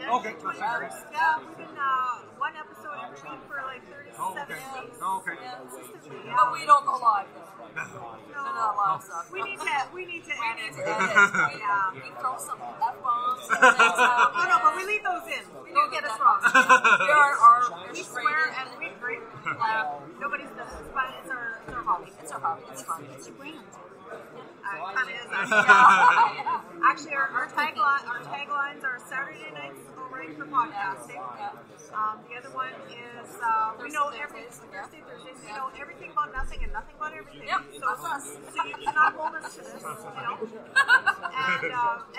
Okay, for sure. Yeah, we did one episode every week for like 37 days. Okay. Yeah, but we don't go live. No. We need to edit. Yeah. We throw some F-bombs. No, but we leave those in. We don't get us wrong. We swear and we drink. Nobody's business, but it's our hobby. It's our hobby. It's fun. It's a brand. Actually, our taglines are Saturday nights alright for podcasting. The other one is Thursday. We know everything about nothing and nothing about everything. Yep, so that's us. So you cannot hold us to this, And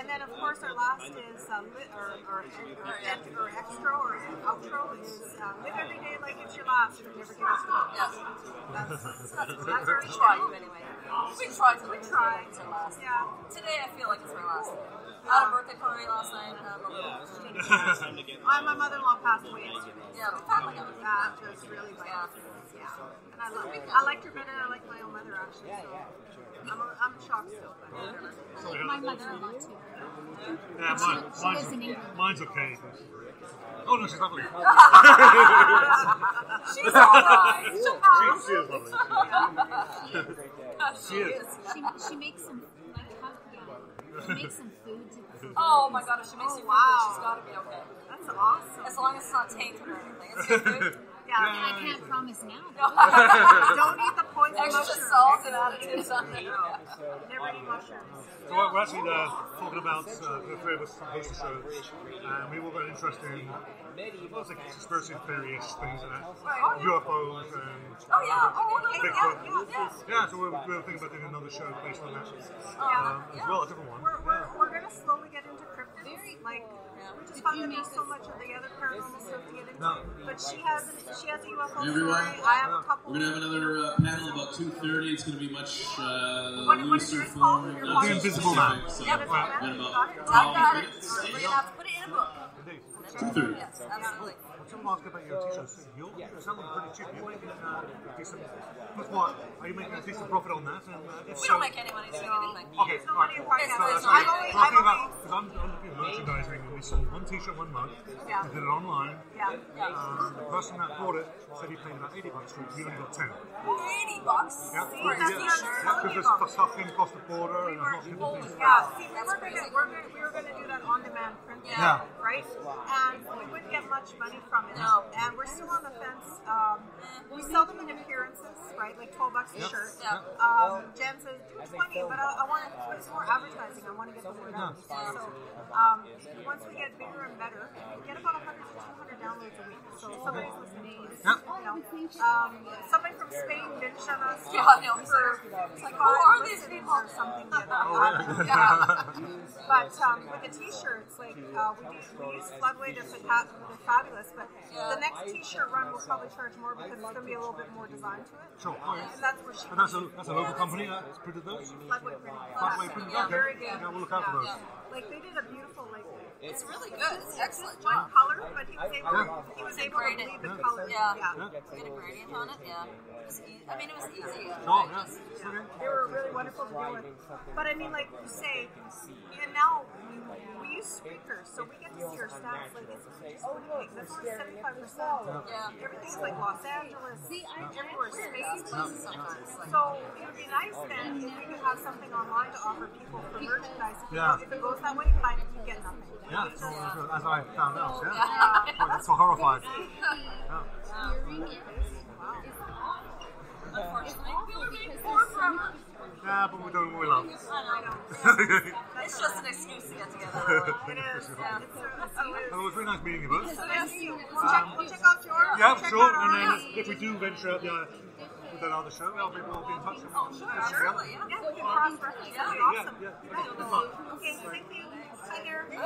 then of course our last is extra or outro is live every day like it's your last. Or never give us up. Yes. That's our show anyway. We try to last. Yeah. Today I feel like it's my last. I had a birthday party last night and I'm a little bit. My mother-in-law passed away. Yeah, we've had like a just really bad. Yeah. And I liked her better than I like my own mother actually. So I'm shocked still. I like my mother-in-law too. Yeah, mine's okay. Oh no, she's lovely. She's alright. She is lovely. She is. She makes some food. Oh my god, if she makes you food, she's gotta be okay. That's awesome. As long as it's not tainted or anything. It's good food. I can't promise now. Don't eat the poison mushrooms. Extra salt and additives on there. Never eat mushrooms. So we're actually talking about the three of us host the show, and we all got interested in conspiracy theories, things like that, UFOs, and Bigfoot. So we were thinking about doing another show based on that as well, a different one. We're going to slowly get into cryptids, we just found out so much of the other paranormal stuff to get into, but she has a UFO story. I have a couple. We're going to have another panel about 2:30. It's going to be much looser form. The Invisible Man. We're going to have to put it in a book. 2:30. Yes, absolutely. Someone asked about your t-shirt. You're selling pretty cheap. Are you making a decent profit on that? We don't make any money doing anything. Okay, I'm looking at merchandising, and we sold one t-shirt one month. We did it online. The person that bought it said he paid about $80 for it. We only got 10. $80? Yeah, because there's stuff in across the border and lots of different things. We were going to do that on-demand printing, right? And we wouldn't get much money from it. No. And we're still on the fence. We sell them in appearances, right? Like $12 a shirt. Yeah. Jen says, do 20, but I want to put more advertising. I want to get the word out. So once we get bigger and better, we get about 100 to 200 downloads a week. So somebody's listening. Somebody from Spain bitched on us. It's like, who are these people? Or something. But with the t-shirts, we use Floodway. They're fabulous, but the next t-shirt run will probably charge more because it's going to be a little bit more design to it. Sure. Oh, yes. And that's where she that's a local company that's printed those? Floodway printed. Yeah, very good. We'll look out for those. They did a beautiful, it's really good. It's excellent. One color, but he was able to leave the color. He did a gradient on it. It was easy. They were really wonderful to deal with. But you say, and now we use speakers, so we get to see our stats. It's really big. That's only 75%. Everything's Los Angeles. Everywhere's space places sometimes. So it would be nice then if we could have something online to offer people for merchandise. If it goes that way, fine. If you get nothing. As I found out, That's so horrified. Unfortunately, we were made poor from us. Yeah, but we're doing what we love. I know. It's just an excuse to get together. It is. It was really nice meeting you both. We'll check out yours. Yeah, sure. And then if we do venture out another show, we'll be in touch. Oh, sure. We can cross-reference. Awesome. Okay, thank you. Hi there. Hi.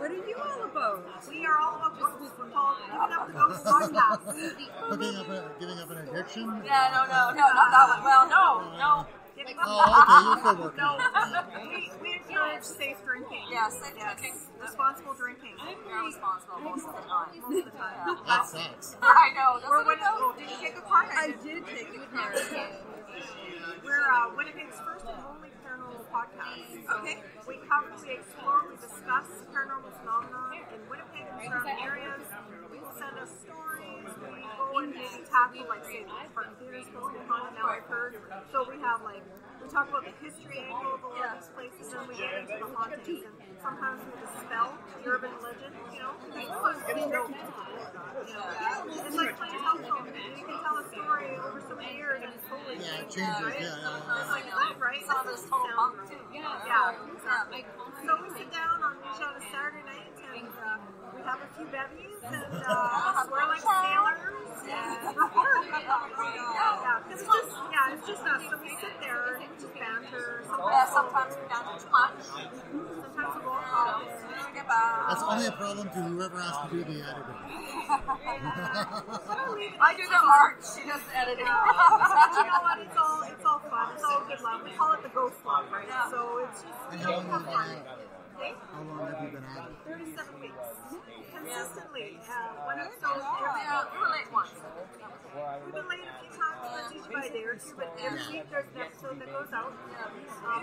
What are you all about? We are all about ghosts. We're called Giving Up the Ghost podcast. Giving up an addiction? Yeah, no, not that one. Well, no. We encourage safe drinking. Drinking. Responsible drinking. You're responsible most of the time. That sucks. I know. Did you take a part? I did take a part. We're Winnipeg's first and only paranormal podcast. We cover, we explore, we discuss paranormal phenomena in happy, like saying the Park Theatre is supposed to be haunted now, I've heard. So we have like, we talk about the history angle of all of these places, and we get into the hauntings, and sometimes with the spell, the urban legend, you know? It's like playing telephone, you can tell a story over so many years, and it's totally changed, right? It's like, that, right? That's what it sounds like. Yeah, exactly. So we sit down on a Saturday night, and we have a few bevies, and we're like sailors. It's just us. So we sit there and just banter. Sometimes we banter too much. Sometimes we go off. That's only a problem to whoever has to do the editing. I do the art. She does the editing. You know what? It's all fun. It's all good love. We call it the ghost love, right? Yeah. So it's just how long have you been at it? 37 weeks. Consistently. When it's so we were late once. We've been late a few times, but usually by a day or two. But every week there's an episode that goes out.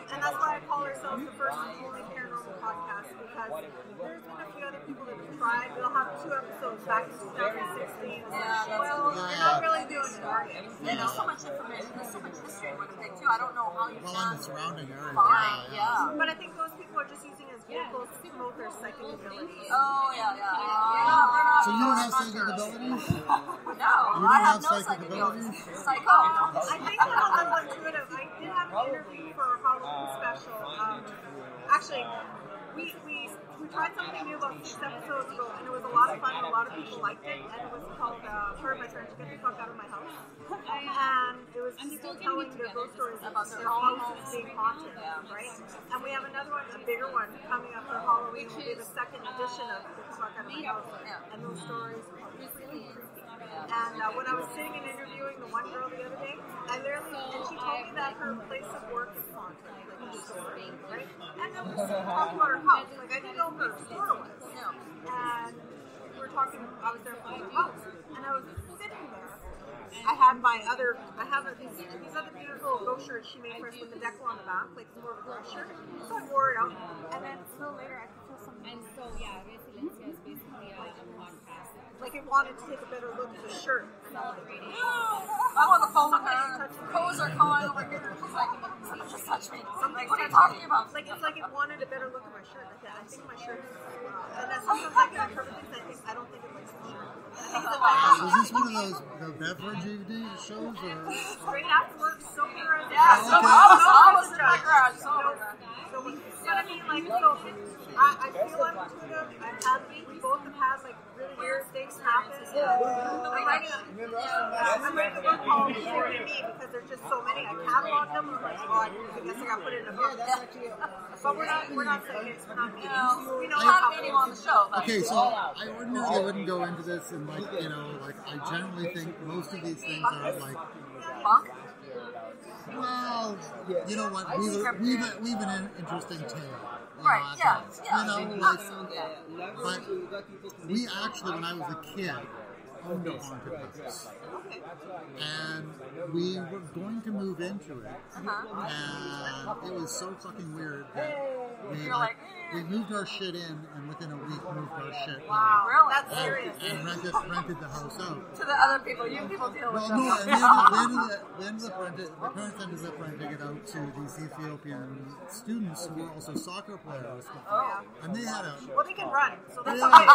And that's why I call ourselves the first and only paranormal podcast, because there's been a few other people that have tried. We'll have 2 episodes back in 2016. Well, you're not really doing it, are you? There's so much information. There's so much history with the thing, too. I don't know how you can surrounding area. But I think those people are just using it as vehicles to promote their psychic abilities. So you don't have psychic abilities? No, I have no psychic abilities. I think I'm a little intuitive. I did have an interview for a Halloween special. Actually, we tried something new about 6 episodes ago, and it was a lot of fun, and a lot of people liked it, and it was called Part of My Friends Get the Fuck Out of My House. And it was people telling their ghost stories about their houses being haunted, right? And we have another one, a bigger one, coming up for Halloween. We'll do the second edition of Get the Fuck Out of My House, and those stories are really creepy. And when I was sitting and interviewing the one girl the other day, and she told me that her place of work is haunted, like the store, right? And then we talked about her house, like I didn't know who her store was, and we were talking, I was there for her house, and I was sitting there, these other beautiful ghost shirts she made for us with the decal on the back, like more of a ghost shirt, so I wore it out, and then a little later I could feel something. And so, Residencia is basically a podcast. Like, I wanted to take a better look at the shirt. I'm on the phone with her. Co's are calling over here. She's like, someone just touched me. What are you talking about? Like, it's like it wanted a better look at my shirt. I said, I think my shirt is like, wow. And that's something I can interpret because I don't think it looks the shirt. Is this one of those beverage evening shows? Straight after work, sober. I was in my garage. I feel intuitive. We both have had like really weird things happen. I'm ready to work home for me because there's just so many. I catalog them. I'm like, oh, I guess I got to put it in a book. But we're not psychics. We're not mediums. We know how to medium on the show. Okay, so I ordinarily wouldn't go into this, and I generally think most of these things are like. Well, you know what? We've an interesting tale. But we actually, when I was a kid, owned a haunted house. And we were going to move into it. And it was so fucking weird that we moved our shit in, and within a week moved our shit out. Wow, really? That's serious. And rented the house out. To the other people. You people deal with them. Well, no, the parents ended up renting it out to these Ethiopian students who were also soccer players. And they had they can run, so that's okay.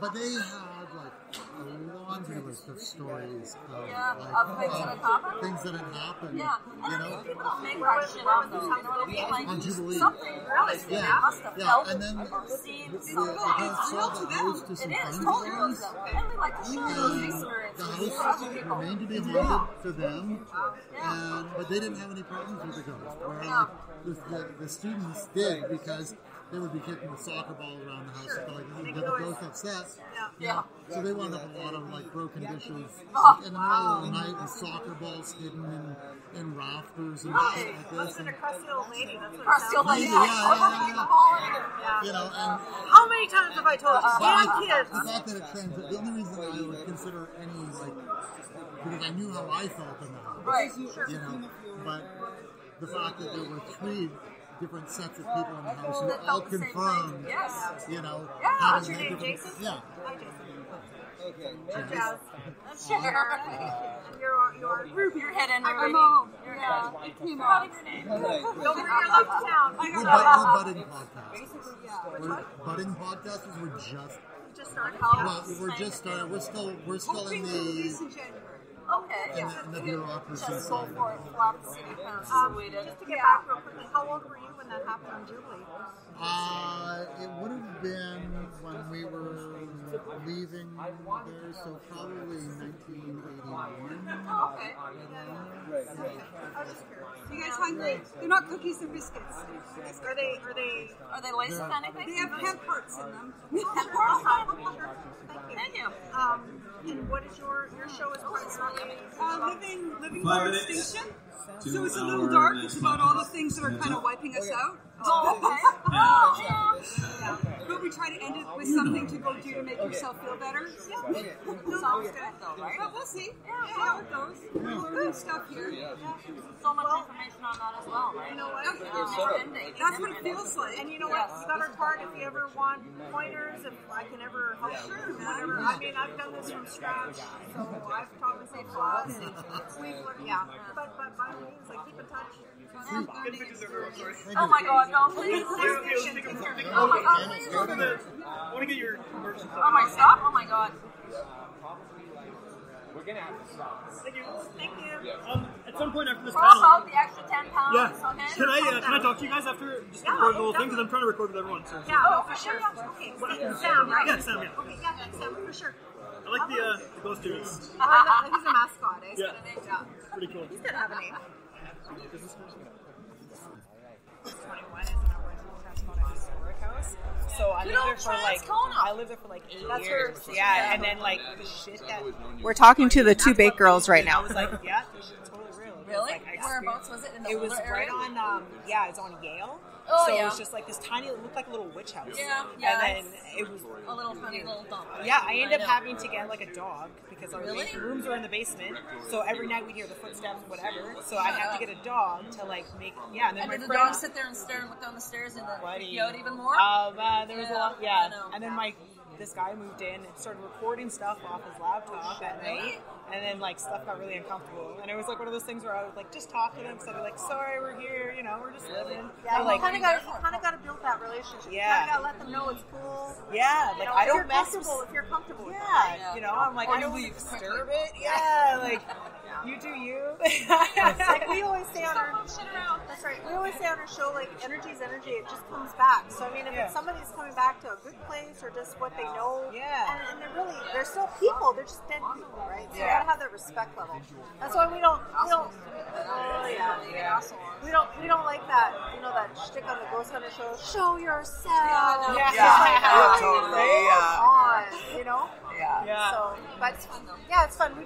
But they had, a laundry list of stories of things that had happened. Yeah, and people don't make that shit up, though. On Jubilee. And then it's real to them. It is totally real to them. And they like to share those experiences. The house remained to be haunted for them, but they didn't have any problems with the ghost. The students did, because they would be kicking the soccer ball around the house. But the ghost upset. So they wound up a lot of broken dishes in the middle of the night, and soccer balls hidden in rafters and shit like this. That's a crusty old lady. How many times have I told you? Kids. The fact that it translates. The only reason that I would consider any because I knew how I felt in the house. But the fact that there were 3 different sets of people in the house who all confirmed. What's your name, Jason? Yeah. Hi, Jason. Okay. You're heading already. I'm home. Yeah. We're budding podcasters. We just started. We're still in the. Okay. Yeah. The bureaucracy. Just sold for it. Flopped the city pounds. Just to get back real quickly, how old were you when that happened in Jubilee? It would have been when we were leaving there, so probably 1981. Oh, okay. I was just curious. You guys hungry? They're not cookies and biscuits. Are they laced with anything? They have hemp hearts in them. Thank you. And what is your show is quite slightly living by extinction? So it's a little dark. It's about all the things that are kind of wiping us out. Oh, okay. But we try to end it with something to go do to make yourself feel better. Yeah. Sounds good, though, right? But we'll see. Yeah, it goes. We're learning stuff here. So much information on that as well, right? You know what? That's what it feels like. And you know what? Stutter part, if you ever want pointers, if I can ever help you, whatever. I mean, I've done this from scratch, so I've taught with St. Claus. Yeah. But by all means, like, keep in touch. Oh my god, no, please. Oh my god, please. I want to get your merchandise. Oh my stop? Oh my god. We're going to have to stop. Thank you. At some point after this panel. Roll out the extra 10 pounds. Yeah. Okay. Can I talk to you guys after? Just record the whole thing, because I'm trying to record with everyone. So. Yeah, oh, for sure. Okay, Sam, right? Yeah, Sam, yeah. Okay, yeah, Sam, for sure. I like the ghost dude. He's a mascot, eh? Yeah. It's pretty cool. He's good at having me. This is 21 is an original Transcona historic house. So I lived there for like 8 years. Yeah, and then like the shit that we're talking to the 2 Baked Girls right now. I was like, yeah, this is totally real. Really? Like, whereabouts was it? In the it was right area? On. Yeah, it's on Yale. Oh, so it was just like this tiny, it looked like a little witch house. Yeah. And then it was a little funny little dump. Yeah, I ended up having to get like a dog because our rooms were in the basement. So every night we'd hear the footsteps, whatever. So I'd have to get a dog to like make, yeah. And then did the dog sit there and stare and look down the stairs and freak out even more? There was a lot, yeah. And then this guy moved in and started recording stuff off his laptop at night. And then, like, stuff got really uncomfortable. And it was, like, one of those things where I would, like, just talk to them. So I'd be like, sorry, we're here. You know, we're just living. Yeah, like, you kind of got to build that relationship. Yeah. You kind of got to let them know it's cool. Yeah. Like, you know, I don't mess with it. If you're comfortable with that. Yeah. You know, I'm like, I don't want to disturb it. Yeah. Like, you do you. Like, we always say on our show. That's right. We always say on our show, like, energy is energy. It just comes back. So, I mean, if it's somebody's coming back to a good place or just what they know. Yeah. And they're still people. They're just dead people, right? Yeah. Gotta have that respect level. That's why we don't like that, you know, that shtick on the Ghost Hunter show. Show yourself. Totally. You know. Yeah. So, but it's fun though. Yeah, it's fun. We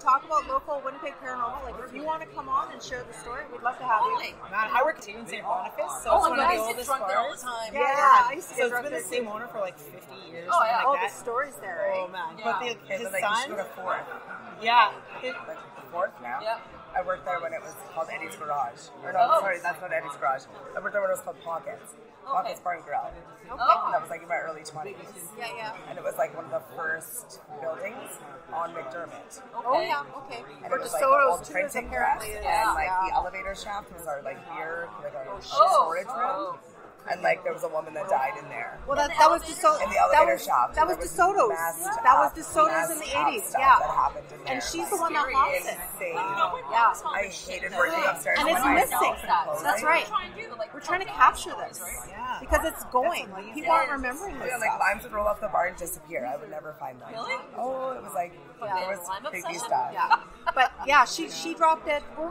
talk about local Winnipeg paranormal. Like, if you want to come on and share the story, we'd love to have you. Man, I work too in St. Boniface, so it's one of the oldest bars. There all the time. Yeah. I used to get drunk there. So it's been the same owner for like 50 years. Oh yeah. All the stories there. Oh man. But his son. Yeah. The fourth now? Yeah. I worked there when it was called Eddie's Garage. Or no, sorry, that's not Eddie's Garage. I worked there when it was called Pockets Bar and Grill. Okay. And that was like in my early 20s. Yeah. And it was like one of the first buildings on McDermott. Okay. And it was like an old printing press. And like the elevator shaft was our like beer, like our storage room. And like there was a woman that died in there. Well, that was DeSoto's. In the elevator shop. That was DeSoto's. That was DeSoto's in the 80s. Yeah. That happened in there. And she's the one that lost it. Yeah. I hated working upstairs. And it's missing. That's right. We're trying to capture this. Yeah. Because it's going. People aren't remembering this. Yeah, like limes would roll off the bar and disappear. I would never find them. Really? Oh, it was like there was creepy stuff. Yeah. But yeah, she dropped it. We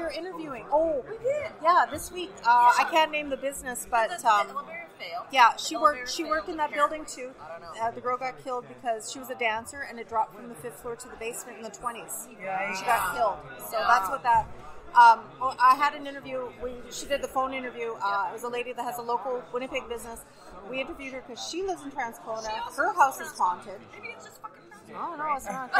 were interviewing. Oh, we did. Yeah, this week. I can't name the business, but she worked in that building too. The girl got killed because she was a dancer and it dropped from the 5th floor to the basement in the 20s. Yeah. She got killed. So that's what that. I had an interview. She did the phone interview. It was a lady that has a local Winnipeg business. We interviewed her because she lives in Transcona. Her house is haunted. Maybe it's just fucking. No, it's not.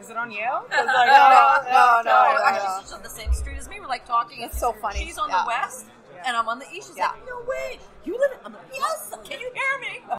Is it on Yale? Like, no. Actually, she's on the same street as me. We're like talking. It's so funny. She's on the west, and I'm on the east. She's like, no way. You live in... I'm like, yes. Can you hear me?